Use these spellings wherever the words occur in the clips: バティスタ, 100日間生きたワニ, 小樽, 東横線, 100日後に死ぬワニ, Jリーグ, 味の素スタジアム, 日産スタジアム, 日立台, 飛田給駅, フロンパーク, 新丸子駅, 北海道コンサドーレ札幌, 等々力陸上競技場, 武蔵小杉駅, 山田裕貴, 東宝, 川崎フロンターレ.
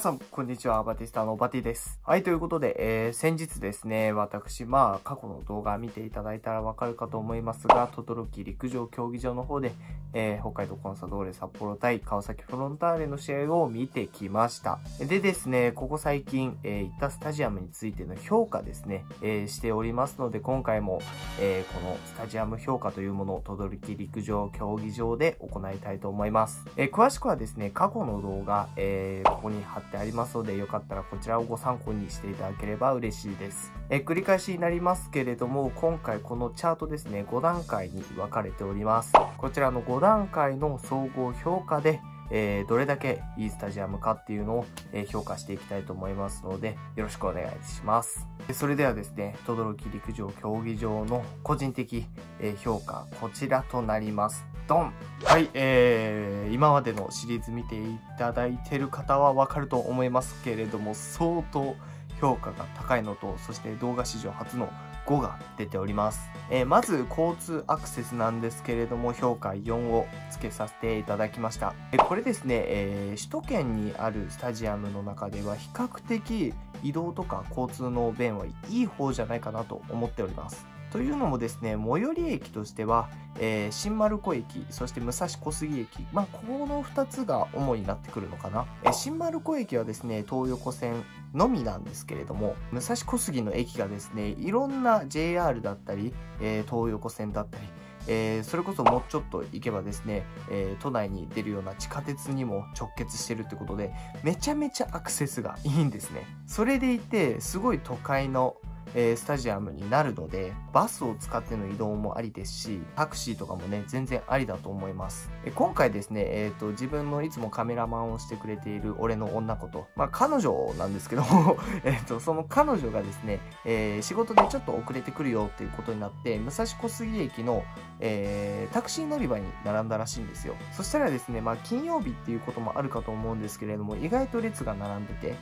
さん、こんにちは。バティスタのバティです。はい、ということで、先日ですね、私、過去の動画見ていただいたらわかるかと思いますが、等々力陸上競技場の方で、北海道コンサドーレ札幌対川崎フロンターレの試合を見てきました。でですね、ここ最近、行ったスタジアムについての評価ですね、しておりますので、今回も、このスタジアム評価というものを等々力陸上競技場で行いたいと思います。詳しくはですね、過去の動画、ここに貼ってありますので、よかったらこちらをご参考にしていただければ嬉しいです。繰り返しになりますけれども、今回このチャートですね、5段階に分かれております。こちらの5段階の総合評価で、どれだけいいスタジアムかっていうのを、評価していきたいと思いますので、よろしくお願いします。それではですね、等々力陸上競技場の個人的、評価、こちらとなります。ドン。はい、今までのシリーズ見ていただいてる方はわかると思いますけれども、相当評価が高いのと、そして動画史上初の5が出ております。まず交通アクセスなんですけれども、評価4をつけさせていただきました。これですね、首都圏にあるスタジアムの中では比較的移動とか交通の便はいい方じゃないかなと思っております。というのもですね、最寄り駅としては、新丸子駅、そして武蔵小杉駅、この2つが主になってくるのかな。新丸子駅はですね、東横線のみなんですけれども、武蔵小杉の駅がですね、いろんな JR だったり、東横線だったり、それこそもうちょっと行けばですね、都内に出るような地下鉄にも直結してるってことで、めちゃめちゃアクセスがいいんですね。それでいて、すごい都会のスタジアムになるので、バスを使っての移動もありですし、タクシーとかもね、全然ありだと思います。今回ですね、自分のいつもカメラマンをしてくれている俺の女子と、彼女なんですけどもその彼女がですね、仕事でちょっと遅れてくるよっていうことになって、武蔵小杉駅の、タクシー乗り場に並んだらしいんですよ。そしたらですね、金曜日っていうこともあるかと思うんですけれども、意外と列が並んでて、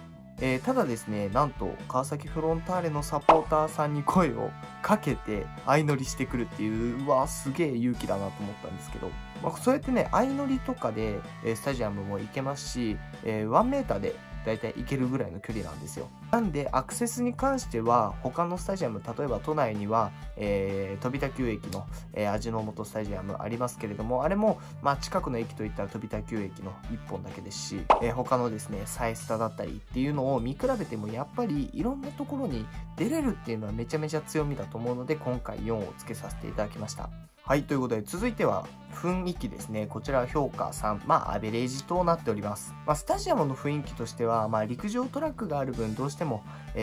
ただですね、なんと川崎フロンターレのサポーターさんに声をかけて相乗りしてくるっていう、うわー、すげえ勇気だなと思ったんですけど、そうやってね、相乗りとかでスタジアムも行けますし、1メーターでだいたい行けるぐらいの距離なんですよ。なんでアクセスに関しては、他のスタジアム、例えば都内には、飛田給駅の、味の素スタジアムありますけれども、あれも、近くの駅といったら飛田給駅の1本だけですし、他のですね、サイスタだったりっていうのを見比べても、やっぱりいろんなところに出れるっていうのはめちゃめちゃ強みだと思うので、今回4をつけさせていただきました。はい、ということで、続いては雰囲気ですね。こちらは評価3、アベレージとなっております。スタジアムの雰囲気としては、陸上トラックがある分、どうしても、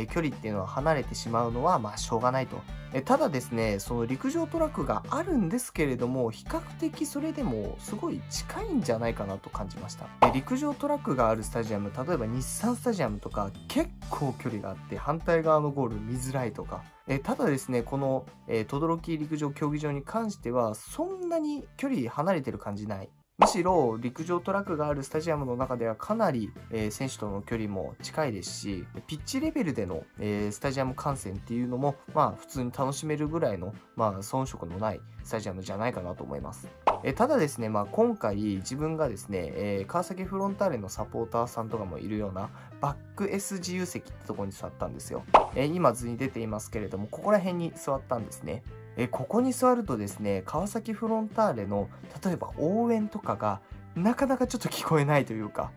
距離っていうのは離れてしまうのは、しょうがないと。ただですね、その陸上トラックがあるんですけれども、比較的それでもすごい近いんじゃないかなと感じました。陸上トラックがあるスタジアム、例えば日産スタジアムとか、結構距離があって、反対側のゴール見づらいとか。ただですね、この等々力陸上競技場に関しては、そんなに距離離れてる感じない。むしろ陸上トラックがあるスタジアムの中では、かなり選手との距離も近いですし、ピッチレベルでのスタジアム観戦っていうのも、普通に楽しめるぐらいの、遜色のないスタジアムじゃないかなと思います。ただですね、今回自分がですね、川崎フロンターレのサポーターさんとかもいるようなバック S 自由席ってとこに座ったんですよ。今図に出ていますけれども、ここら辺に座ったんですね。ここに座るとですね、川崎フロンターレの例えば応援とかがなかなかちょっと聞こえないというか、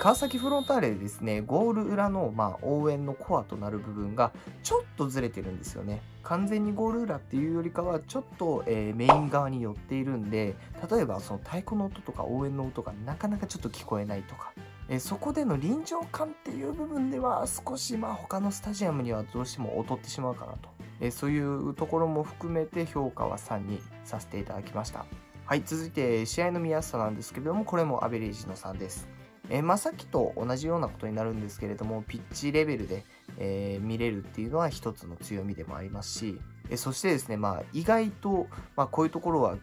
川崎フロンターレですね、ゴール裏の、応援のコアとなる部分がちょっとずれてるんですよね。完全にゴール裏っていうよりかは、ちょっと、メイン側に寄っているんで、例えばその太鼓の音とか応援の音がなかなかちょっと聞こえないとか。そこでの臨場感っていう部分では、少し他のスタジアムにはどうしても劣ってしまうかなと、そういうところも含めて評価は3にさせていただきました。はい、続いて試合の見やすさなんですけれども、これもアベレージの3です。さっきと同じようなことになるんですけれども、ピッチレベルで、見れるっていうのは一つの強みでもありますし、そしてですね、意外と、こういうところは、ア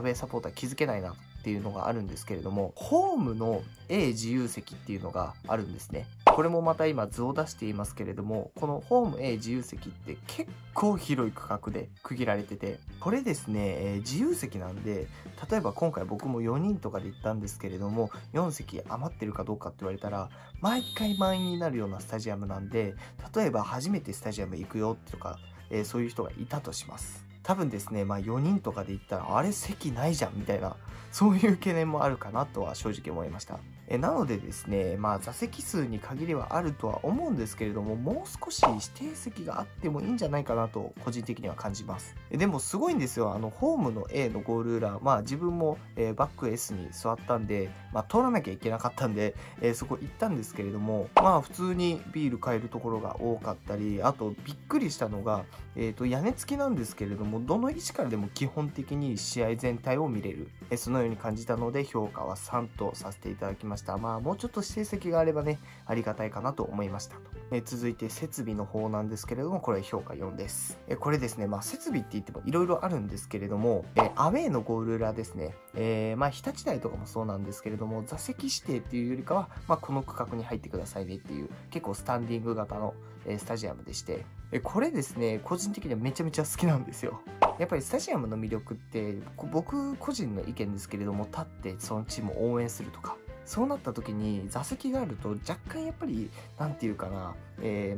ベサポーター気づけないなっていうのがあるんですけれども、ホームの A 自由席っていうのがあるんですね。これもまた今図を出していますけれども、このホーム A 自由席って結構広い区画で区切られてて、これですね、自由席なんで、例えば今回僕も4人とかで行ったんですけれども、4席余ってるかどうかって言われたら毎回満員になるようなスタジアムなんで、例えば初めてスタジアム行くよとか、そういう人がいたとします。多分ですね、まあ、4人とかで行ったらあれ席ないじゃんみたいな、そういう懸念もあるかなとは正直思いました。なのでですね、まあ、座席数に限りはあるとは思うんですけれども、もう少し指定席があってもいいんじゃないかなと個人的には感じます。でもすごいんですよ、ホームの A のゴール裏、まあ、自分も、バック S に座ったんで、まあ、通らなきゃいけなかったんで、そこ行ったんですけれども、まあ、普通にビール買えるところが多かったり、あとびっくりしたのが、屋根付きなんですけれども、どの位置からでも基本的に試合全体を見れる、そのように感じたので評価は3とさせていただきました。まあ、もうちょっと指定席があればね、ありがたいかなと思いましたと。続いて設備の方なんですけれども、これ評価4です。これですね、まあ、設備って言ってもいろいろあるんですけれども、アウェーのゴール裏ですね、まあ、日立台とかもそうなんですけれども、座席指定っていうよりかは、まあ、この区画に入ってくださいねっていう結構スタンディング型のスタジアムでして、これですね、個人的にはめちゃめちゃ好きなんですよ。やっぱりスタジアムの魅力って、僕個人の意見ですけれども、立ってそのチームを応援するとか、そうなった時に座席があると若干やっぱり何て言うかな、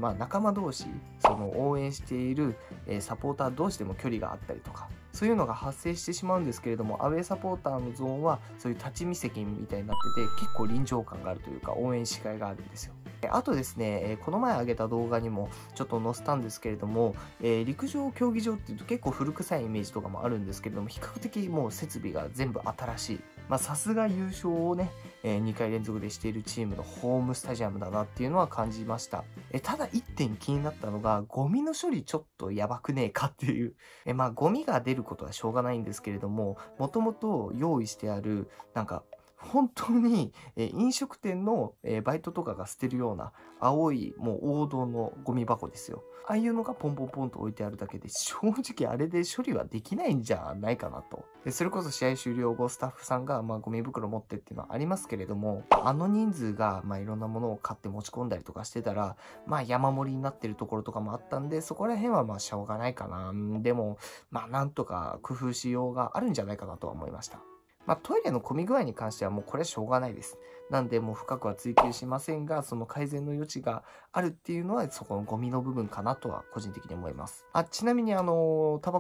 まあ仲間同士、その応援しているサポーター同士でも距離があったりとか、そういうのが発生してしまうんですけれども、アウェーサポーターのゾーンはそういう立ち見席みたいになってて、結構臨場感があるというか、応援しがいがあるんですよ。あとですね、この前上げた動画にもちょっと載せたんですけれども、陸上競技場っていうと結構古臭いイメージとかもあるんですけれども、比較的もう設備が全部新しい、まあさすが優勝をね、2回連続でしているチームのホームスタジアムだなっていうのは感じました。ただ1点気になったのが、ゴミの処理ちょっとやばくねえかっていう。まあゴミが出ることはしょうがないんですけれども、もともと用意してある、なんか本当に飲食店のバイトとかが捨てるような青いもう王道のゴミ箱ですよ。ああいうのがポンポンポンと置いてあるだけで、正直あれで処理はできないんじゃないかなと。それこそ試合終了後スタッフさんがまあゴミ袋持ってっていうのはありますけれども、あの人数がまあいろんなものを買って持ち込んだりとかしてたら、まあ山盛りになってるところとかもあったんで、そこら辺はまあしょうがないかな。でもまあなんとか工夫しようがあるんじゃないかなとは思いました。まあ、トイレの混み具合に関してはもうこれはしょうがないです。なんでもう深くは追求しませんが、その改善の余地があるっていうのはそこのゴミの部分かなとは個人的に思います。ちなみにタバ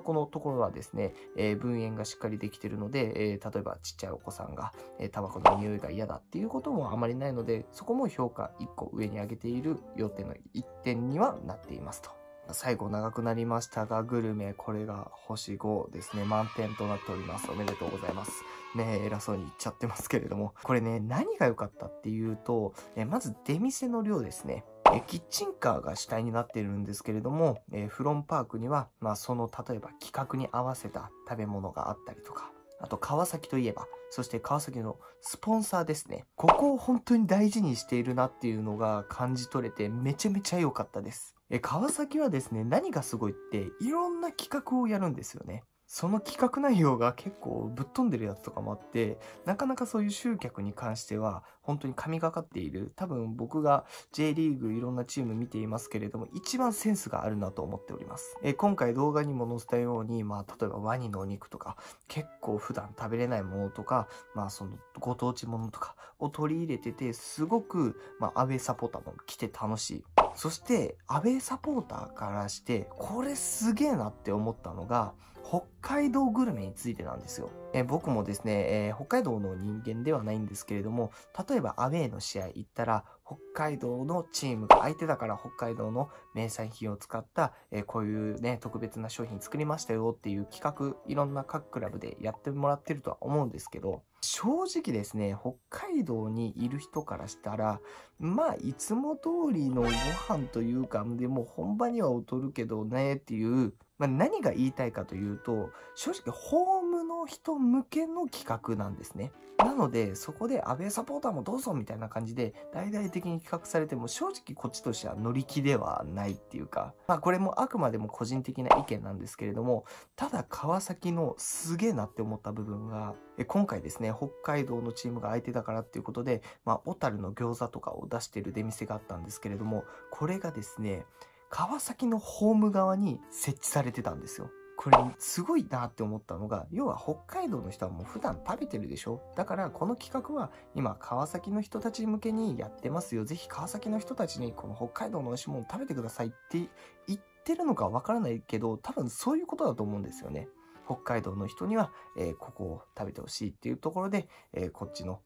コのところはですね、分煙がしっかりできてるので、例えばちっちゃいお子さんが、タバコの匂いが嫌だっていうこともあまりないので、そこも評価1個上に上げている要点の1点にはなっていますと。最後長くなりましたが、グルメ、これが星5ですね。満点となっております。おめでとうございますね。偉そうに言っちゃってますけれども、これね、何が良かったっていうと、まず出店の量ですね。キッチンカーが主体になっているんですけれども、フロンパークには、まあ、その例えば企画に合わせた食べ物があったりとか、あと川崎といえば、そして川崎のスポンサーですね。ここを本当に大事にしているなっていうのが感じ取れて、めちゃめちゃ良かったです。川崎はですね、何がすごいって、いろんな企画をやるんですよね。その企画内容が結構ぶっ飛んでるやつとかもあって、なかなかそういう集客に関しては本当に神がかっている。多分僕が J リーグいろんなチーム見ていますけれども、一番センスがあるなと思っております。今回動画にも載せたように、まあ例えばワニのお肉とか、結構普段食べれないものとか、まあそのご当地ものとかを取り入れてて、すごく、まあアウェーサポーターも来て楽しい。そしてアウェーサポーターからして、これすげえなって思ったのが、北海道グルメについてなんですよ。僕もですね、北海道の人間ではないんですけれども、例えばアウェーの試合行ったら、北海道のチームが相手だから北海道の名産品を使った、こういうね、特別な商品作りましたよっていう企画、いろんな各クラブでやってもらってるとは思うんですけど、正直ですね、北海道にいる人からしたら、まあ、いつも通りのご飯というか、でも本場には劣るけどねっていう、まあ、何が言いたいかというと、正直ホームムの人向けの企画なんですね。なので、そこで安倍サポーターもどうぞみたいな感じで大々的に企画されても、正直こっちとしては乗り気ではないっていうか、まあこれもあくまでも個人的な意見なんですけれども、ただ川崎のすげえなって思った部分が、今回ですね、北海道のチームが相手だからっていうことで、まあ小樽の餃子とかを出してる出店があったんですけれども、これがですね、川崎のホーム側に設置されてたんですよ。これすごいなって思ったのが、要は北海道の人はもう普段食べてるでしょ。だからこの企画は今川崎の人たち向けにやってますよ。ぜひ川崎の人たちにこの北海道の美味しいもの食べてくださいって言ってるのかわからないけど、多分そういうことだと思うんですよね。北海道の人には、ここを食べてほしいっていうところで、こっちの、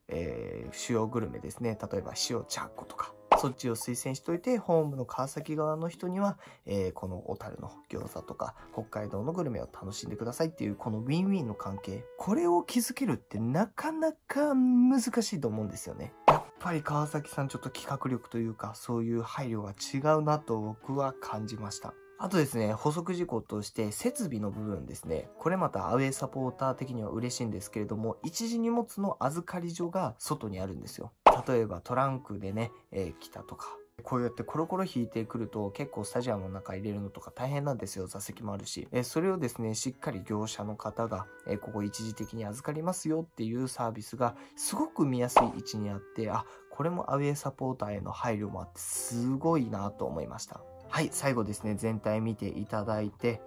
主要グルメですね。例えば塩ちゃんことか。そっちを推薦しといて、ホームの川崎側の人には、この小樽の餃子とか北海道のグルメを楽しんでくださいっていう、このウィンウィンの関係、これを築けるってなかなか難しいと思うんですよね。やっぱり川崎さん、ちょっと企画力というか、そういう配慮が違うなと僕は感じました。あとですね、補足事項として設備の部分ですね。これまたアウェーサポーター的には嬉しいんですけれども、一時荷物の預かり所が外にあるんですよ。例えばトランクでね、来たとか、こうやってコロコロ引いてくると結構スタジアムの中入れるのとか大変なんですよ。座席もあるし、それをですね、しっかり業者の方が、ここ一時的に預かりますよっていうサービスがすごく見やすい位置にあって、あ、これもアウェーサポーターへの配慮もあってすごいなと思いました。はい、最後ですね、全体見ていただいて、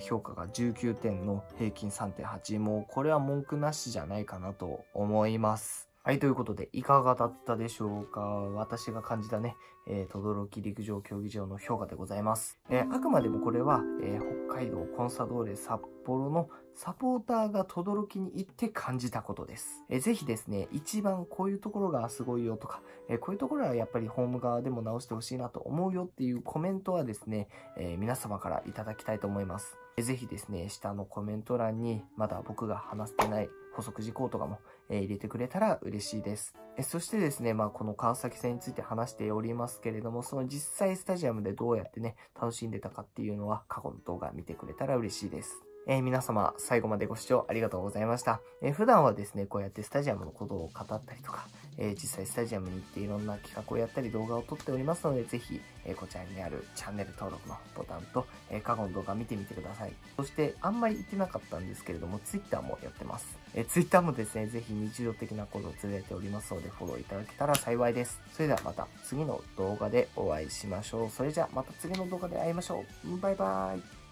評価が19点の平均 3.8、 もうこれは文句なしじゃないかなと思います。はい、ということで、いかがだったでしょうか。私が感じたね、轟陸上競技場の評価でございます。あくまでもこれは、北海道コンサドーレ札幌のサポーターが轟に行って感じたことです。ぜひですね、一番こういうところがすごいよとか、こういうところはやっぱりホーム側でも直してほしいなと思うよっていうコメントはですね、皆様からいただきたいと思います。ぜひですね、下のコメント欄にまだ僕が話してない補足事項とかも入れてくれたら嬉しいです。そしてですね、まあこの川崎戦について話しておりますけれども、その実際スタジアムでどうやってね、楽しんでたかっていうのは過去の動画見てくれたら嬉しいです。皆様、最後までご視聴ありがとうございました。普段はですね、こうやってスタジアムのことを語ったりとか、実際スタジアムに行っていろんな企画をやったり動画を撮っておりますので、ぜひ、こちらにあるチャンネル登録のボタンと、過去の動画見てみてください。そして、あんまり行ってなかったんですけれども、Twitter もやってます。Twitter もですね、ぜひ日常的なことをつぶやいておりますので、フォローいただけたら幸いです。それではまた次の動画でお会いしましょう。それじゃあまた次の動画で会いましょう。バイバーイ。